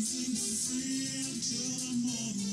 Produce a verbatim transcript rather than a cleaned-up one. dancing free until the morning.